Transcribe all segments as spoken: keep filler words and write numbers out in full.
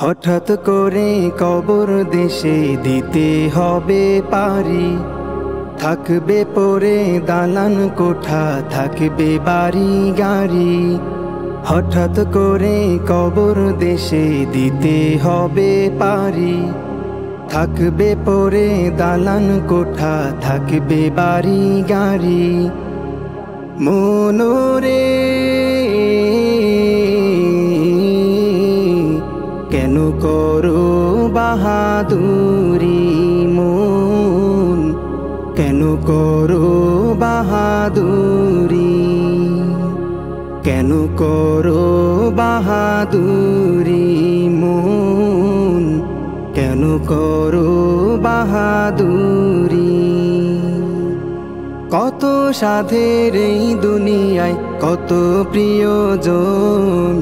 হঠাৎ করে কবর দেশে দিতে হবে পারি, থাকবে পরে দালান কোঠা, থাকবে বাড়ি গাড়ি। হঠাৎ করে কবর দেশে দিতে হবে পারি, থাকবে পরে দালান কোঠা, থাকবে বাড়ি গাড়ি। মনরে কেন করো বাহাদুরি মন, কেন করো বাহাদুরি, কেন করো বাহাদুরি মন, কেন করো বাহাদুরি। কত সাধের এই দুনিয়ায় কত প্রিয়জন,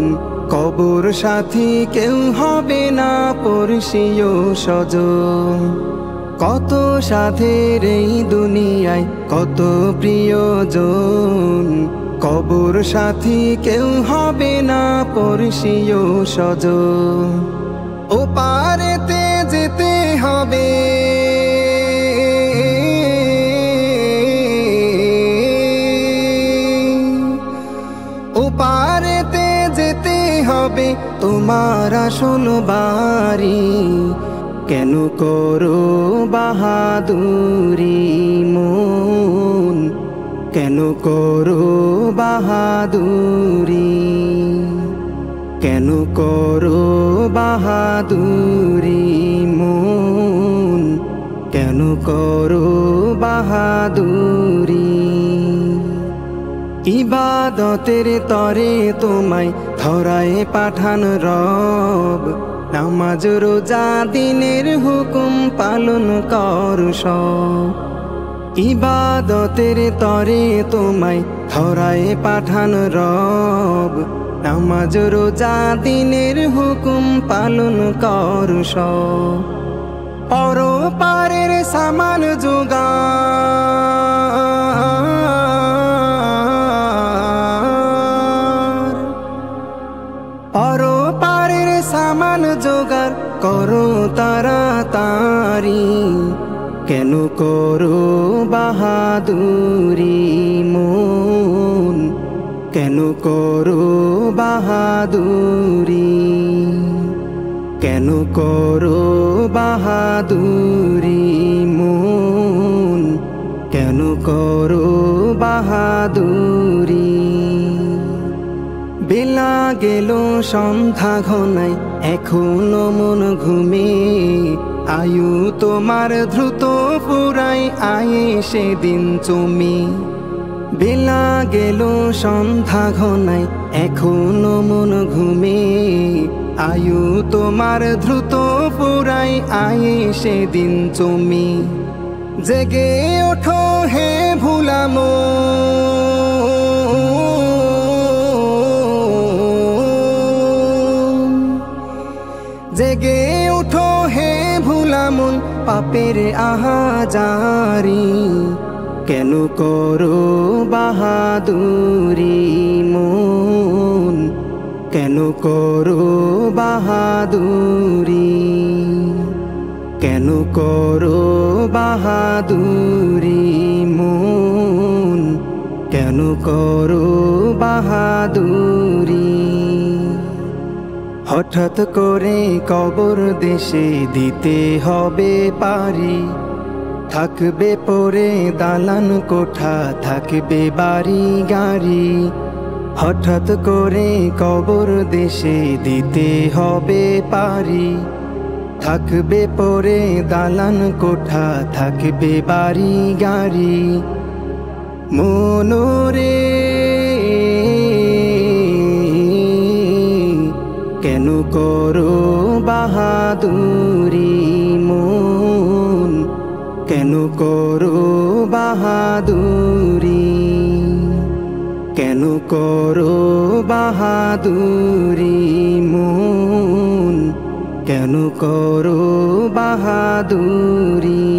কবর সাথী কেউ হবে না পরশিও সজন। কত সাধের এই দুনিয়ায় কত প্রিয়জন, কবর সাথী কেউ হবে না পরশিও সজন। ও পারেতে যেতে হবে, ও পারেতে যেতে হবে তোমার আসল বাড়ি। কেন করো বাহাদুরি মন, কেন করো বাহাদুরি, কেন করো বাহাদুরি মন, কেন করো বাহাদুরি। ইবাদতের তরে তোমায় ধরায় পাঠান রব, নামাজ রোজা দিনের হুকুম পালন কর সব। ইবাদতের তরে তোমায় ধরায় পাঠান রব, নামাজ রোজা দিনের হুকুম পালন কর সব। পরপারের সামান যোগা, পরপারের সামান জোগাড় করো তাড়াতাড়ি। কেন করো বাহাদুরি মন, কেন করো বাহাদুরি, কেন করো বাহাদুরি মন, কেন করো বাহাদুরি। বেলা গেল সন্ধ্যা ঘনায় এখনো মন ঘুমে, আয়ু তোমার দ্রুত ফুরাই আয়ে সেদিন চুমি। বেলা গেল সন্ধ্যা ঘনায় এখনো মন ঘুমে, আয়ু তোমার দ্রুত ফুরাই আয়ে সেদিন চুমি। জেগে ওঠো হে ভুলাম, জেগে উঠো হে ভুলামন পাপের আহাজারি। কেন করো বাহাদুরি মন, কেন করো বাহাদুরি, কেন করো বাহাদুরি মন, কেন করো বাহাদুরি। হঠাৎ করে কবর দেশে দিতে হবে পারি, থাকবে পরে দালান কোঠা, থাকবে বাড়ি গাড়ি। হঠাৎ করে কবর দেশে দিতে হবে পারি, থাকবে পরে দালান কোঠা, থাকবে বাড়ি গাড়ি। মনরে কেন করো বাহাদুরি মন, কেন করো বাহাদুরি, কেন করো বাহাদুরি মন, কেন করো বাহাদুরি।